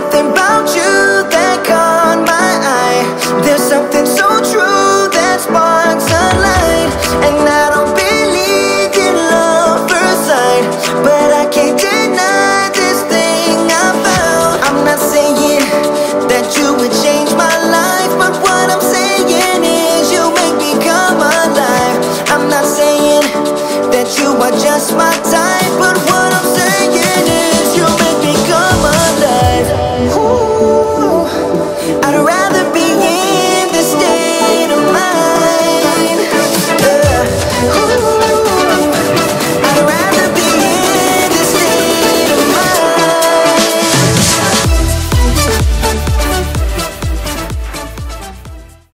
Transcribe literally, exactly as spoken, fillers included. something about you that caught my eye. There's something so true that sparks a light. And I don't believe in love first sight, but I can't deny this thing I found. I'm not saying that you would change my life, but what I'm saying is you make me come alive. I'm not saying that you are just my type.